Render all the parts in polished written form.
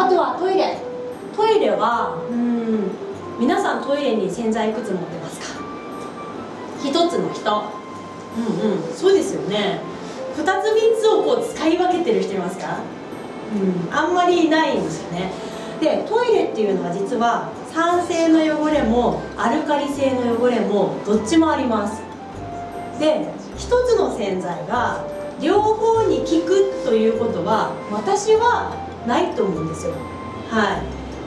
あとはトイレ。トイレは皆さんトイレに洗剤いくつ持ってますか？1つの人。そうですよね。2つ3つをこう使い分けてる人いますか？あんまりいないんですよね。でトイレっていうのは実は酸性の汚れもアルカリ性の汚れもどっちもあります。で1つの洗剤が両方に効くということは私はないと思うんですよ。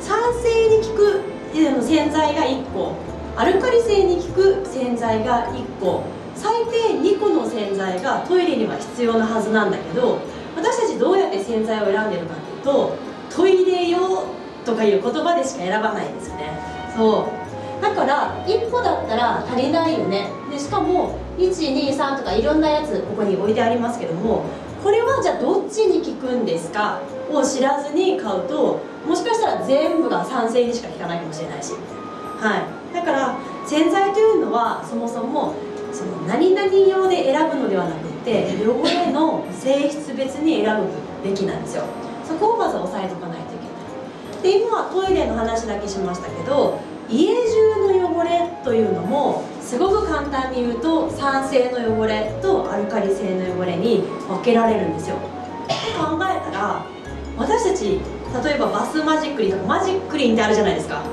酸性に効く洗剤が1個アルカリ性に効く洗剤が1個最低2個の洗剤がトイレには必要なはずなんだけど、私たちどうやって洗剤を選んでるかっていうとトイレ用とかいう言葉でしか選ばないんですよね。そうだから1個だったら足りないよね。でしかも123とかいろんなやつここに置いてありますけども、これはじゃあどっちに効くんですかを知らずに買うともしかしたら全部が酸性にしか効かないかもしれないし、だから洗剤というのはそもそもその何々用で選ぶのではなくて汚れの性質別に選ぶべきなんですよ。そこをまず押さえておかないといけない。で今はトイレの話だけしましたけど、家中の汚れというのもすごく簡単に言うと酸性の汚れとアルカリ性の汚れに分けられるんですよ。考えたら私たち例えばバスマジックリンとかマジックリンってあるじゃないですか。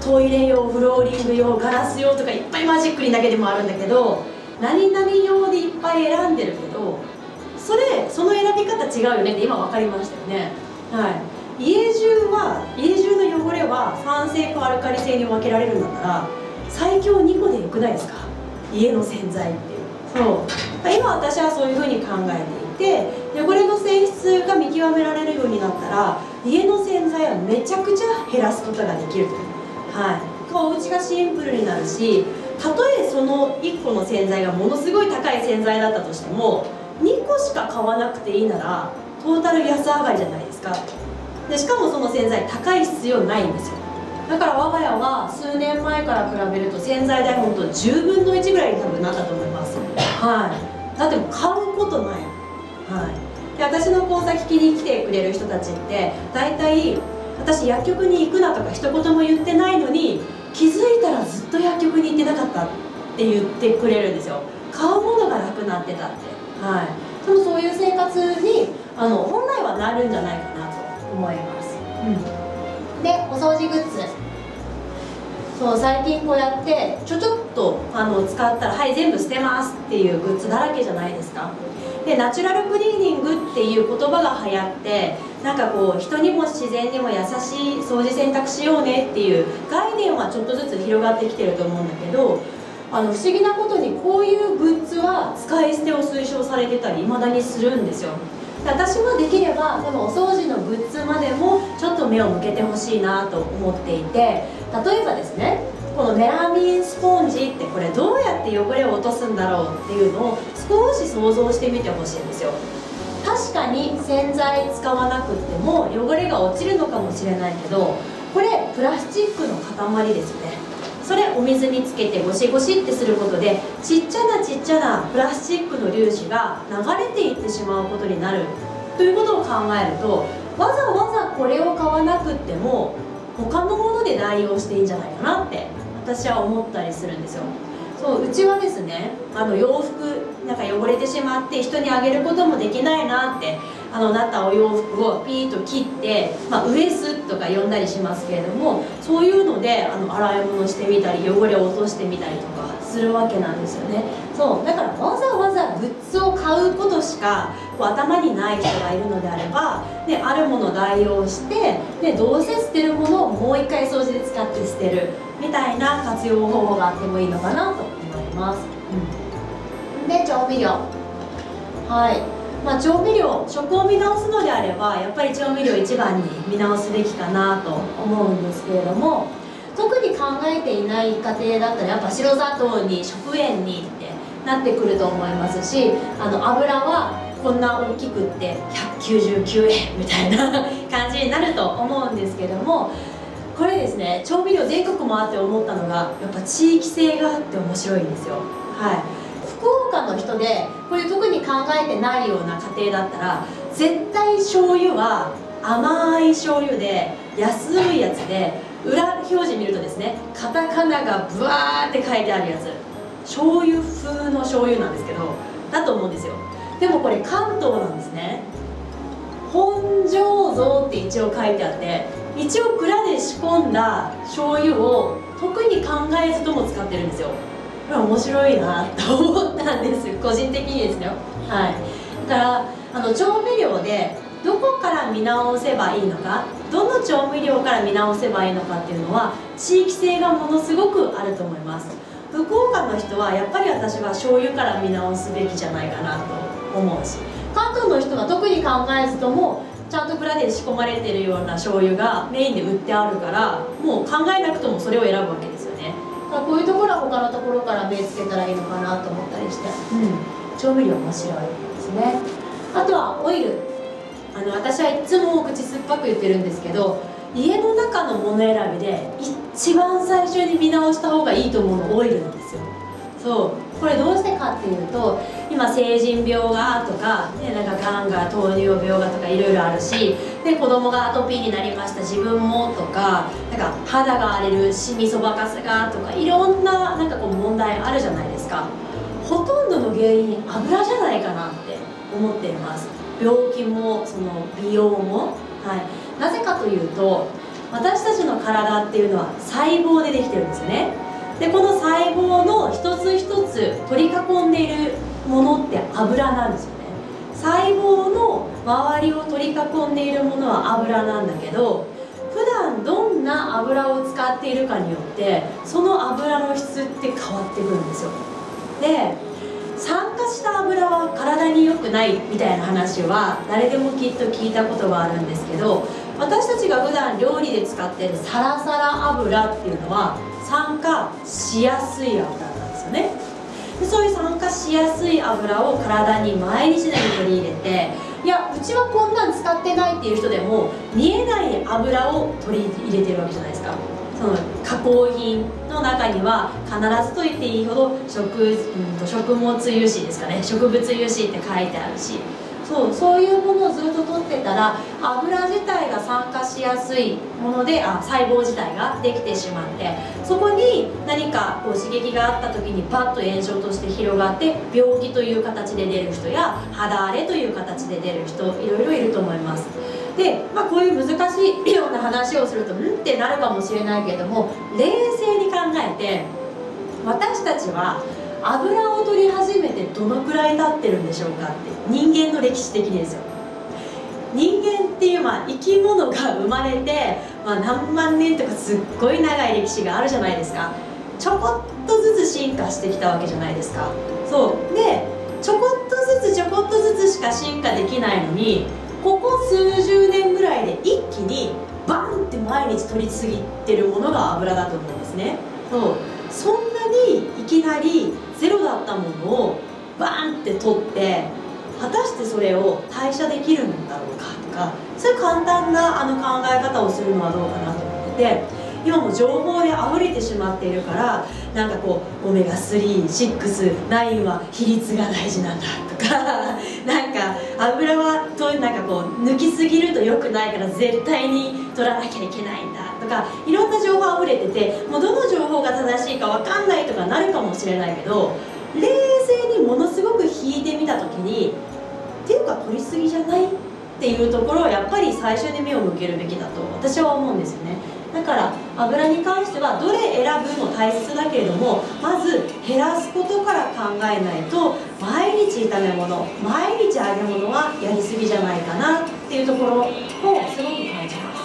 トイレ用、フローリング用、ガラス用とかいっぱいマジックリンだけでもあるんだけど、何々用でいっぱい選んでるけどその選び方違うよねって今分かりましたよね。家中の汚れは酸性かアルカリ性に分けられるんだったら最強2個でよくないですか、家の洗剤っていう。今私はそういうふうに考えていて、汚れの性質が見極められるようになったら家の洗剤はめちゃくちゃ減らすことができると。お家がシンプルになるし、たとえその1個の洗剤がものすごい高い洗剤だったとしても2個しか買わなくていいならトータル安上がりじゃないですか。でしかもその洗剤高い必要ないんですよ。だから我が家は数年前から比べると洗剤代ほんと10分の1ぐらいに多分なったと思います。だってもう買うことない。で私の講座聞きに来てくれる人たちって大体私薬局に行くなとか一言も言ってないのに気づいたらずっと薬局に行ってなかったって言ってくれるんですよ。買うものがなくなってたって。でもそういう生活に本来はなるんじゃないかなと思います。でお掃除グッズ、最近こうやってちょっと使ったら全部捨てますっていうグッズだらけじゃないですか。でナチュラルクリーニングっていう言葉が流行ってなんかこう人にも自然にも優しい掃除洗濯しようねっていう概念はちょっとずつ広がってきてると思うんだけど、不思議なことにこういうグッズは使い捨てを推奨されてたりいまだにするんですよ。私もできればこのお掃除のグッズまでもちょっと目を向けてほしいなと思っていて、例えばですねこのメラミンスポンジってこれどうやって汚れを落とすんだろうっていうのを少し想像してみてほしいんですよ。確かに洗剤使わなくっても汚れが落ちるのかもしれないけど、これプラスチックの塊ですよね。それお水につけてゴシゴシってすることでちっちゃなプラスチックの粒子が流れていってしまうことになるということを考えると、わざわざこれを買わなくっても他のもので代用していいんじゃないかなって私は思ったりするんですよ。うちはですね洋服なんか汚れてしまって人にあげることもできないなってなったお洋服をピーッと切って、ウエスとか呼んだりしますけれども、そういうので洗い物してみたり汚れを落としてみたりとかするわけなんですよね。だからわざわざグッズを買うことしか頭にない人がいるのであれば、あるものを代用してどうせ捨てるものをもう一回掃除で使って捨てるみたいな活用方法があってもいいのかなと思います。で調味料、調味料、食を見直すのであればやっぱり調味料一番に見直すべきかなと思うんですけれども、特に考えていない家庭だったらやっぱ白砂糖に食塩にってなってくると思いますし、油はこんな大きくって199円みたいな感じになると思うんですけども、これですね調味料全国もあって思ったのがやっぱ地域性があって面白いんですよ。福岡の人でこれ特に考えてないような家庭だったら絶対醤油は甘い醤油で安いやつで、裏表示見るとですね、カタカナがブワーって書いてあるやつ、醤油風の醤油なんですけどだと思うんですよ。でもこれ関東なんですね。本醸造って一応書いてあって、一応蔵で仕込んだ醤油を特に考えずとも使ってるんですよ。これは面白いなと思ったんです、個人的にですね。はい、だから調味料でどこから見直せばいいのか、どの調味料から見直せばいいのかっていうのは地域性がものすごくあると思います。福岡の人はやっぱり私は醤油から見直すべきじゃないかなと思うし、関東の人は特に考えずともちゃんと蔵で仕込まれてるような醤油がメインで売ってあるから、もう考えなくともそれを選ぶわけですよね。だからこういうところは他のところから目つけたらいいのかなと思ったりして、調味料面白いですね。あとはオイル、私はいつも口酸っぱく言ってるんですけど、家の中のもの選びで一番最初に見直した方がいいと思うのオイルなんですよ。そう、これどうしてかっていうと、今成人病がとか、ね、なんかがんが糖尿病がとかいろいろあるし、で子供がアトピーになりました自分もとか、なんか肌が荒れる、シミそばかすがとかいろんな、なんかこう問題あるじゃないですか。ほとんどの原因油じゃないかなって思っています。病気もその美容も、はい、なぜかというと私たちの体っていうのは細胞でできてるんですよね。でこの細胞の一つ一つ取り囲んでいるものって油なんですよね。細胞の周りを取り囲んでいるものは油なんだけど、普段どんな油を使っているかによってその油の質って変わってくるんですよ。で酸化した油は体に良くないみたいな話は誰でもきっと聞いたことがあるんですけど、私たちが普段料理で使っているサラサラ油っていうのは酸化しやすい油なんですよね。でそういう酸化しやすい油を体に毎日でも取り入れて、いやうちはこんなん使ってないっていう人でも見えない油を取り入れてるわけじゃないですか。その加工品の中には必ずと言っていいほど食物油脂ですかね、植物油脂って書いてあるし、そういうものをずっと取ってたら油自体が酸化しやすいもので細胞自体ができてしまって、そこに何かこう刺激があった時にパッと炎症として広がって病気という形で出る人や肌荒れという形で出る人いろいろいると思います。で、こういう難しいような話をするとうんってなるかもしれないけれども、冷静に考えて私たちは油を取り始めてどのくらい経ってるんでしょうかって、人間の歴史的にですよ。人間っていう生き物が生まれて、何万年とかすっごい長い歴史があるじゃないですか。ちょこっとずつ進化してきたわけじゃないですか。そうでちょこっとずつちょこっとずつしか進化できないのに、ここ数十年ぐらいで一気にバンって毎日取り過ぎてるものが油だと思うんですね。そういきなりゼロだったものをバーンって取って、果たしてそれを代謝できるんだろうかとか、そういう簡単な考え方をするのはどうかなと思ってて、今も情報であふれてしまっているから、なんかこうオメガ3、6、9は比率が大事なんだとかなんか油はなんかこう抜きすぎると良くないから絶対に取らなきゃいけないんだとか、いろんな情報あふれてて、もうどの情報が正しいか分かんないとかなるかもしれないけど、冷静にものすごく引いてみた時にっていうか取りすぎじゃないっていうところをやっぱり最初に目を向けるべきだと私は思うんですよね。だから油に関してはどれ選ぶも大切だけれども、まず減らすことから考えないと、毎日炒め物、毎日揚げ物はやりすぎじゃないかなっていうところをすごく感じます。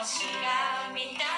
星が見たい